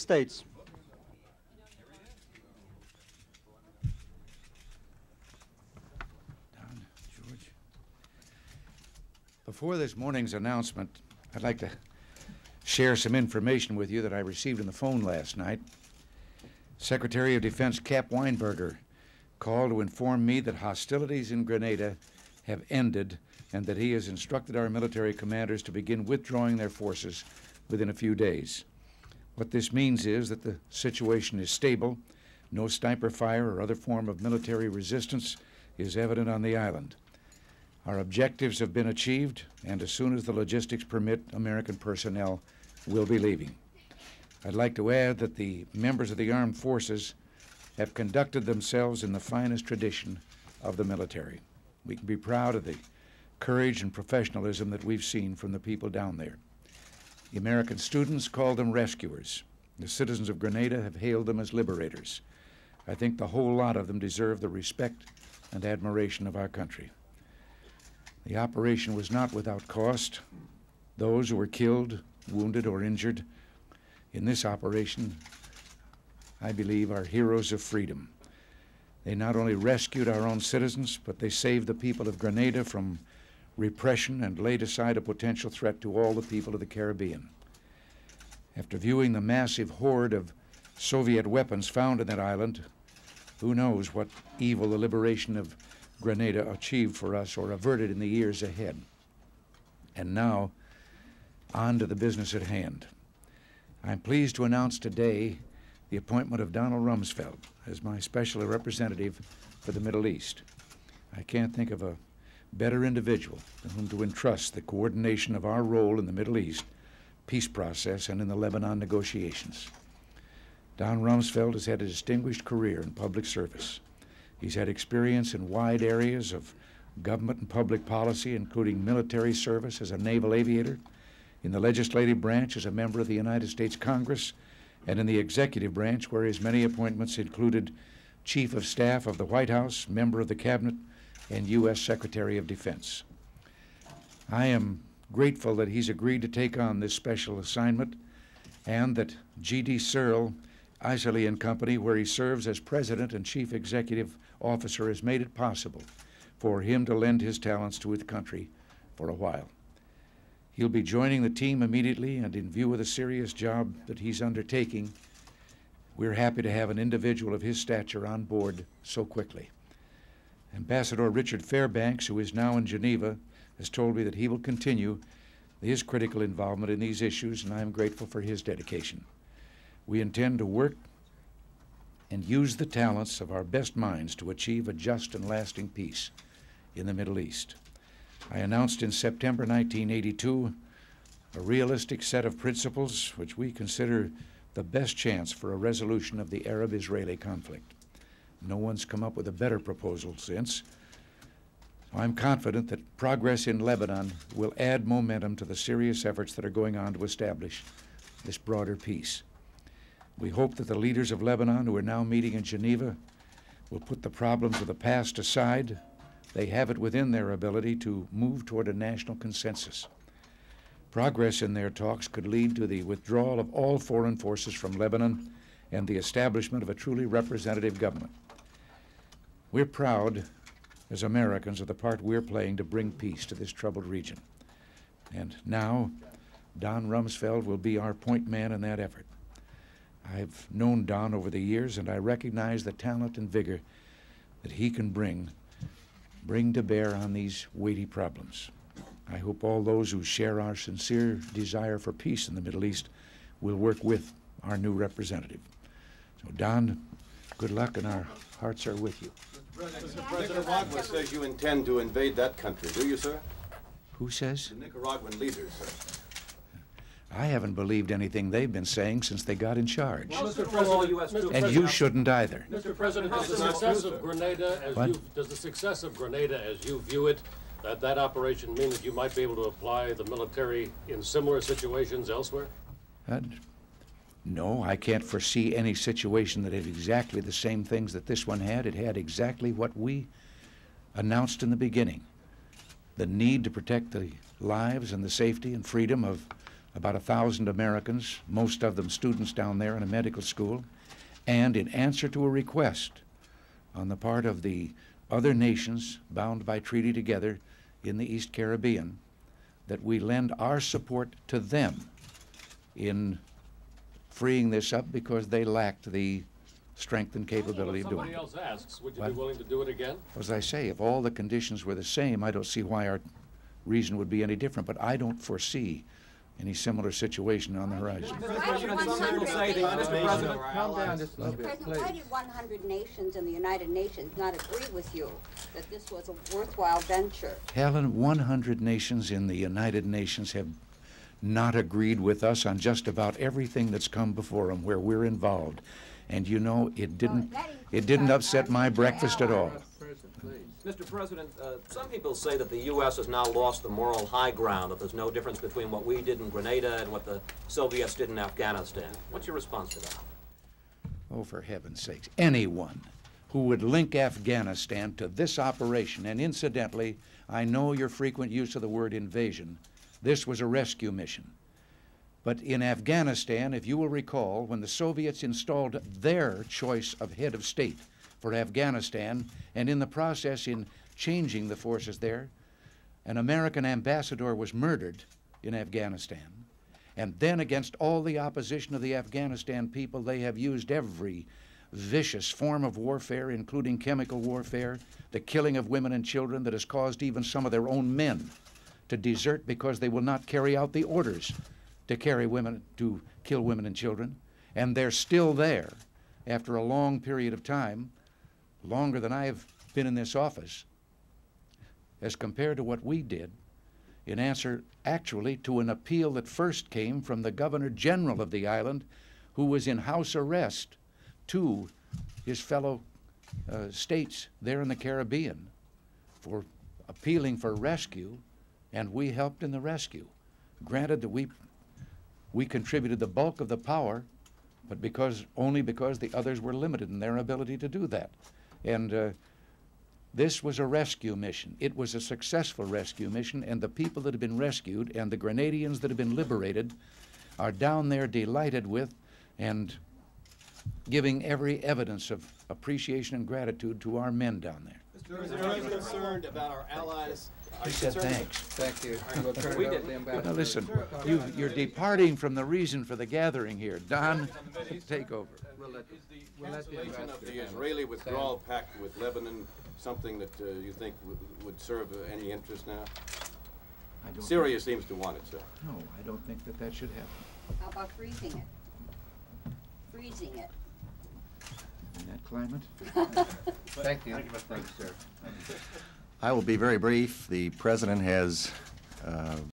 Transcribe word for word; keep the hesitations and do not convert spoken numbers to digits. States. Don, George. Before this morning's announcement, I'd like to share some information with you that I received on the phone last night. Secretary of Defense Cap Weinberger called to inform me that hostilities in Grenada have ended and that he has instructed our military commanders to begin withdrawing their forces within a few days. What this means is that the situation is stable. No sniper fire or other form of military resistance is evident on the island. Our objectives have been achieved, and as soon as the logistics permit, American personnel will be leaving. I'd like to add that the members of the armed forces have conducted themselves in the finest tradition of the military. We can be proud of the courage and professionalism that we've seen from the people down there. The American students call them rescuers. The citizens of Grenada have hailed them as liberators. I think the whole lot of them deserve the respect and admiration of our country. The operation was not without cost. Those who were killed, wounded, or injured in this operation, I believe, are heroes of freedom. They not only rescued our own citizens, but they saved the people of Grenada from repression and laid aside a potential threat to all the people of the Caribbean. After viewing the massive hoard of Soviet weapons found in that island, who knows what evil the liberation of Grenada achieved for us or averted in the years ahead. And now, on to the business at hand. I'm pleased to announce today the appointment of Donald Rumsfeld as my special representative for the Middle East. I can't think of a better individual to whom to entrust the coordination of our role in the Middle East peace process and in the Lebanon negotiations. Don Rumsfeld has had a distinguished career in public service. He's had experience in wide areas of government and public policy, including military service as a naval aviator, in the legislative branch as a member of the United States Congress, and in the executive branch, where his many appointments included Chief of Staff of the White House, member of the Cabinet, and U S Secretary of Defense. I am grateful that he's agreed to take on this special assignment, and that G D Searle, Isley and Company, where he serves as President and Chief Executive Officer, has made it possible for him to lend his talents to his country for a while. He'll be joining the team immediately, and in view of the serious job that he's undertaking, we're happy to have an individual of his stature on board so quickly. Ambassador Richard Fairbanks, who is now in Geneva, has told me that he will continue his critical involvement in these issues, and I am grateful for his dedication. We intend to work and use the talents of our best minds to achieve a just and lasting peace in the Middle East. I announced in September nineteen eighty-two a realistic set of principles which we consider the best chance for a resolution of the Arab-Israeli conflict. No one's come up with a better proposal since. I'm confident that progress in Lebanon will add momentum to the serious efforts that are going on to establish this broader peace. We hope that the leaders of Lebanon, who are now meeting in Geneva, will put the problems of the past aside. They have it within their ability to move toward a national consensus. Progress in their talks could lead to the withdrawal of all foreign forces from Lebanon and the establishment of a truly representative government. We're proud as Americans of the part we're playing to bring peace to this troubled region. And now, Don Rumsfeld will be our point man in that effort. I've known Don over the years, and I recognize the talent and vigor that he can bring, bring to bear on these weighty problems. I hope all those who share our sincere desire for peace in the Middle East will work with our new representative. So, Don, good luck, and our hearts are with you. Mister President, Nicaragua says you intend to invade that country, do you, sir? Who says? The Nicaraguan leaders, sir. I haven't believed anything they've been saying since they got in charge. Well, Mister President, U S and President, you shouldn't either. Mister President, does the success of Grenada as you, does the success of Grenada as you view it, that that operation mean that you might be able to apply the military in similar situations elsewhere? And no, I can't foresee any situation that had exactly the same things that this one had. It had exactly what we announced in the beginning: the need to protect the lives and the safety and freedom of about one thousand Americans, most of them students down there in a medical school, and in answer to a request on the part of the other nations bound by treaty together in the East Caribbean, that we lend our support to them in freeing this up because they lacked the strength and capability of doing it. Somebody else asks, would you be willing to do it again? As I say, if all the conditions were the same, I don't see why our reason would be any different, but I don't foresee any similar situation on the horizon. Mister President, why did one hundred nations in the United Nations not agree with you that this was a worthwhile venture? Helen, one hundred nations in the United Nations have not agreed with us on just about everything that's come before them where we're involved. And you know, it didn't, it didn't upset my breakfast at all. Mister President, uh, some people say that the U S has now lost the moral high ground, that there's no difference between what we did in Grenada and what the Soviets did in Afghanistan. What's your response to that? Oh, for heaven's sakes. Anyone who would link Afghanistan to this operation, and incidentally, I know your frequent use of the word invasion, this was a rescue mission. But in Afghanistan, if you will recall, when the Soviets installed their choice of head of state for Afghanistan, and in the process in changing the forces there, an American ambassador was murdered in Afghanistan. And then against all the opposition of the Afghanistan people, they have used every vicious form of warfare, including chemical warfare, the killing of women and children that has caused even some of their own men to desert because they will not carry out the orders to carry women, to kill women and children. And they're still there after a long period of time, longer than I've been in this office, as compared to what we did in answer actually to an appeal that first came from the Governor General of the island, who was in house arrest, to his fellow uh, states there in the Caribbean for appealing for rescue, and we helped in the rescue. Granted that we, we contributed the bulk of the power, but because, only because the others were limited in their ability to do that. And uh, this was a rescue mission. It was a successful rescue mission, and the people that have been rescued and the Grenadians that have been liberated are down there delighted with and giving every evidence of appreciation and gratitude to our men down there. Is there any concerned about our allies? He said thanks. Thank you. We'll turn we it did. Well, now listen, you, you're departing from the reason for the gathering here. Don, take over. Is the cancellation of the Israeli withdrawal pact with Lebanon something that uh, you think w would serve uh, any interest now? I don't Syria think. seems to want it, sir. No, I don't think that that should happen. How about freezing it? Freezing it. In that climate? Thank you. Thank you, Thank you sir. Thank you. I will be very brief. The President has uh,